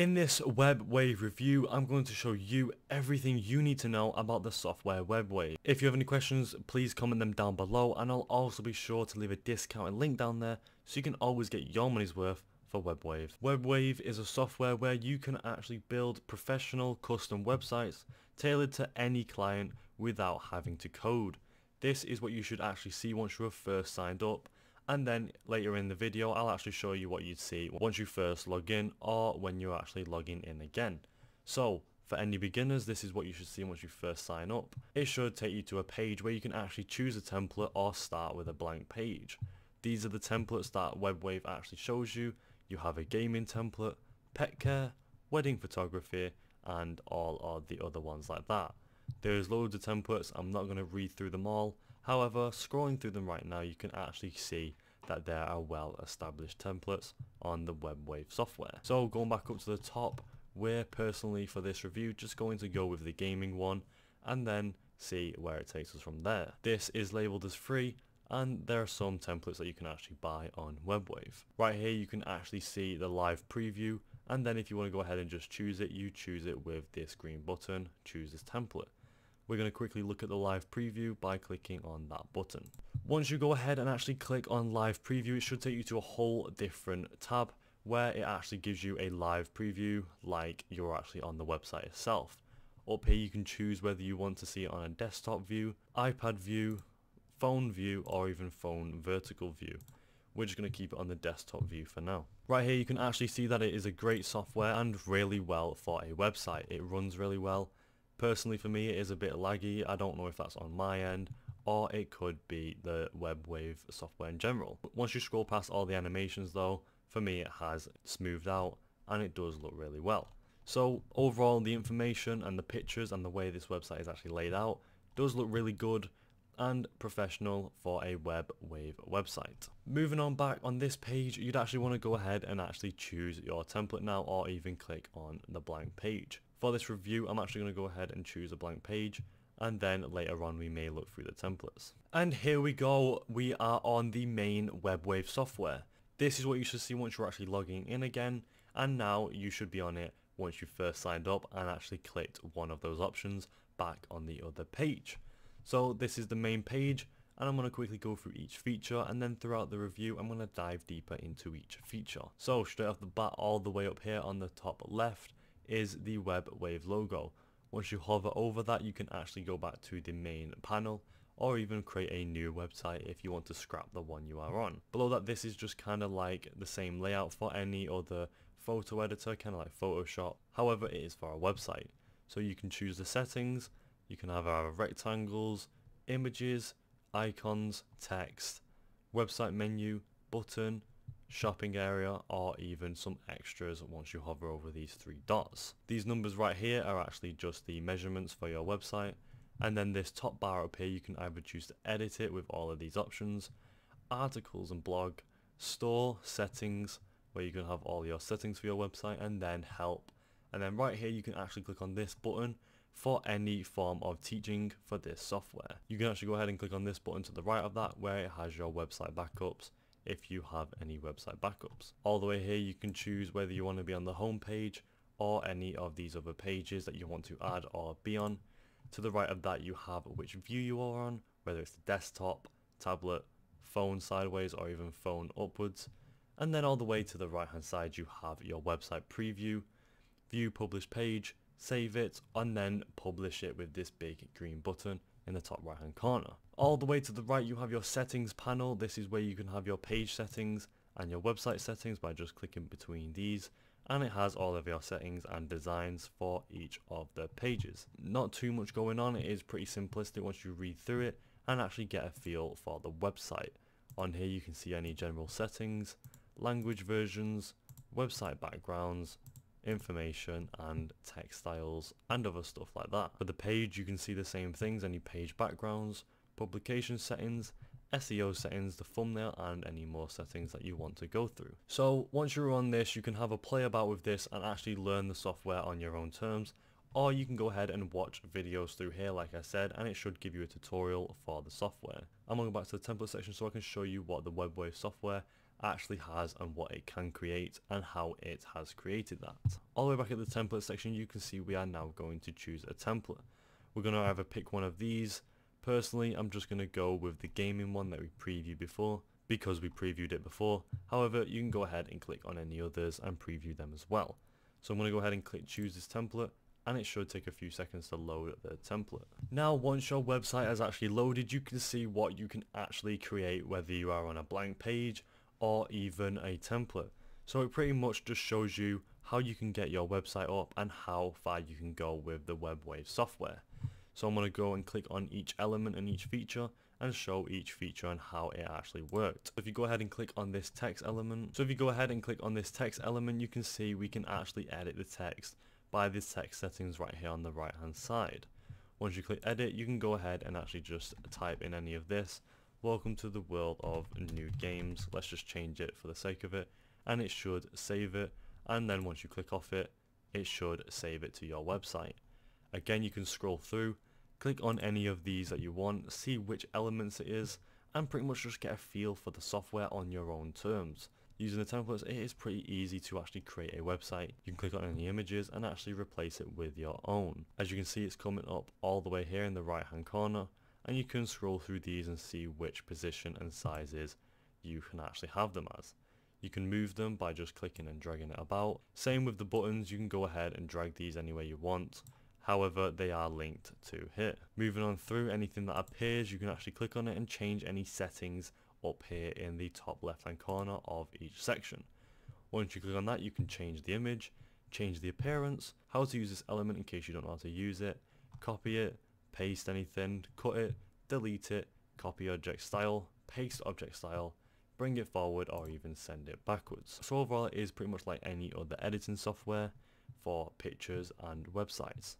In this WebWave review, I'm going to show you everything you need to know about the software WebWave. If you have any questions, please comment them down below, and I'll also be sure to leave a discounted link down there so you can always get your money's worth for WebWave. WebWave is a software where you can actually build professional custom websites tailored to any client without having to code. This is what you should actually see once you have first signed up. And then later in the video, I'll actually show you what you'd see once you first log in or when you're actually logging in again. So for any beginners, this is what you should see once you first sign up. It should take you to a page where you can actually choose a template or start with a blank page. These are the templates that WebWave actually shows you. You have a gaming template, pet care, wedding photography, and all of the other ones like that. There's loads of templates, I'm not going to read through them all, however scrolling through them right now you can actually see that there are well established templates on the WebWave software. So going back up to the top, we're personally for this review just going to go with the gaming one and then see where it takes us from there. This is labelled as free and there are some templates that you can actually buy on WebWave. Right here you can actually see the live preview, and then if you want to go ahead and just choose it, you choose it with this green button, choose this template. We're going to quickly look at the live preview by clicking on that button. Once you go ahead and actually click on live preview, it should take you to a whole different tab where it actually gives you a live preview like you're actually on the website itself. Up here you can choose whether you want to see it on a desktop view, iPad view, phone view, or even phone vertical view. We're just going to keep it on the desktop view for now. Right here you can actually see that it is a great software and really well for a website. It runs really well. Personally for me it is a bit laggy, I don't know if that's on my end or it could be the WebWave software in general. Once you scroll past all the animations though, for me it has smoothed out and it does look really well. So overall the information and the pictures and the way this website is actually laid out does look really good and professional for a WebWave website. Moving on back on this page, you'd actually want to go ahead and actually choose your template now or even click on the blank page. For this review, I'm actually going to go ahead and choose a blank page, and then later on we may look through the templates. And here we go, we are on the main WebWave software. This is what you should see once you're actually logging in again, and now you should be on it once you first signed up and actually clicked one of those options back on the other page. So this is the main page, and I'm going to quickly go through each feature, and then throughout the review I'm going to dive deeper into each feature. So straight off the bat, all the way up here on the top left, is the WebWave logo. Once you hover over that you can actually go back to the main panel or even create a new website if you want to scrap the one you are on. Below that, this is just kind of like the same layout for any other photo editor, kind of like Photoshop, however it is for a website. So you can choose the settings, you can have our rectangles, images, icons, text, website menu, button, shopping area, or even some extras once you hover over these three dots. These numbers right here are actually just the measurements for your website, and then this top bar up here you can either choose to edit it with all of these options, articles and blog, store, settings, where you can have all your settings for your website, and then help. And then right here you can actually click on this button for any form of teaching for this software. You can actually go ahead and click on this button to the right of that where it has your website backups, if you have any website backups. All the way here you can choose whether you want to be on the home page or any of these other pages that you want to add or be on. To the right of that you have which view you are on, whether it's the desktop, tablet, phone sideways, or even phone upwards. And then all the way to the right hand side you have your website preview, view published page, save it, and then publish it with this big green button in the top right hand corner. All the way to the right you have your settings panel. This is where you can have your page settings and your website settings by just clicking between these, and it has all of your settings and designs for each of the pages. Not too much going on, it is pretty simplistic once you read through it and actually get a feel for the website. On here you can see any general settings, language versions, website backgrounds, information and text styles and other stuff like that. For the page you can see the same things, any page backgrounds, publication settings, SEO settings, the thumbnail, and any more settings that you want to go through. So once you're on this you can have a play about with this and actually learn the software on your own terms, or you can go ahead and watch videos through here like I said, and it should give you a tutorial for the software. I'm going to go back to the template section so I can show you what the WebWave software actually has and what it can create and how it has created that. All the way back at the template section, you can see we are now going to choose a template. We're going to either pick one of these. Personally, I'm just going to go with the gaming one that we previewed before, because we previewed it before. However, you can go ahead and click on any others and preview them as well. So I'm going to go ahead and click choose this template, and it should take a few seconds to load the template. Now, once your website has actually loaded, you can see what you can actually create, whether you are on a blank page or even a template. So it pretty much just shows you how you can get your website up and how far you can go with the WebWave software. So I'm going to go and click on each element and each feature and show each feature and how it actually worked. So if you go ahead and click on this text element, you can see we can actually edit the text by the text settings right here on the right hand side. Once you click edit, you can go ahead and actually just type in any of this. Welcome to the world of new games. Let's just change it for the sake of it, and it should save it. And then once you click off it, it should save it to your website. Again, you can scroll through, click on any of these that you want, see which elements it is, and pretty much just get a feel for the software on your own terms. Using the templates, it is pretty easy to actually create a website. You can click on any images and actually replace it with your own. As you can see, it's coming up all the way here in the right hand corner, and you can scroll through these and see which position and sizes you can actually have them as. You can move them by just clicking and dragging it about. Same with the buttons, you can go ahead and drag these anywhere you want. However, they are linked to here. Moving on through, anything that appears, you can actually click on it and change any settings up here in the top left hand corner of each section. Once you click on that, you can change the image, change the appearance, how to use this element in case you don't know how to use it, copy it, paste anything, cut it, delete it, copy object style, paste object style, bring it forward or even send it backwards. So overall, it is pretty much like any other editing software for pictures and websites.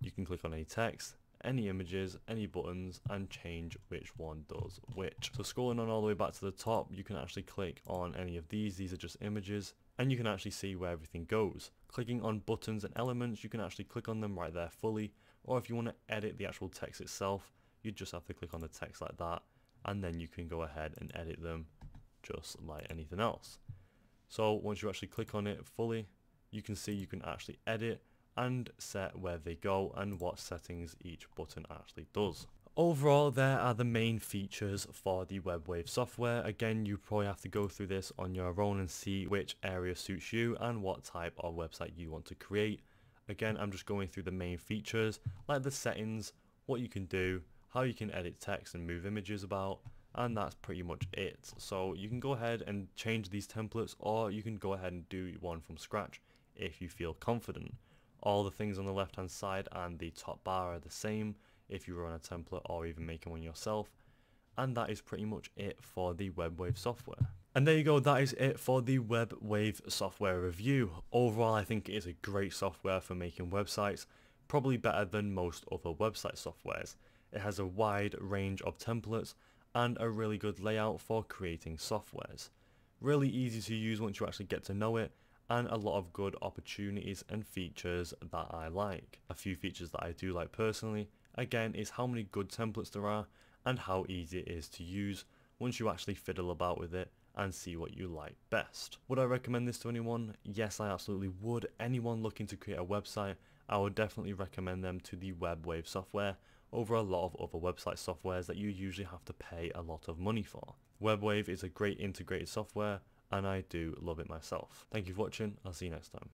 You can click on any text, any images, any buttons, and change which one does which. So scrolling on all the way back to the top, you can actually click on any of these. These are just images, and you can actually see where everything goes. Clicking on buttons and elements, you can actually click on them right there fully, or if you want to edit the actual text itself, you just have to click on the text like that, and then you can go ahead and edit them just like anything else. So once you actually click on it fully, you can see you can actually edit and set where they go and what settings each button actually does. Overall, there are the main features for the WebWave software. Again, you probably have to go through this on your own and see which area suits you and what type of website you want to create. Again, I'm just going through the main features, like the settings, what you can do, how you can edit text and move images about, and that's pretty much it. So you can go ahead and change these templates, or you can go ahead and do one from scratch if you feel confident. All the things on the left hand side and the top bar are the same if you were on a template or even making one yourself. And that is pretty much it for the WebWave software. And there you go, that is it for the WebWave software review. Overall, I think it is a great software for making websites, probably better than most other website softwares. It has a wide range of templates and a really good layout for creating softwares. Really easy to use once you actually get to know it, and a lot of good opportunities and features that I like. A few features that I do like personally, again, is how many good templates there are and how easy it is to use once you actually fiddle about with it and see what you like best. Would I recommend this to anyone? Yes, I absolutely would. Anyone looking to create a website, I would definitely recommend them to the WebWave software over a lot of other website softwares that you usually have to pay a lot of money for. WebWave is a great integrated software, and I do love it myself. Thank you for watching. I'll see you next time.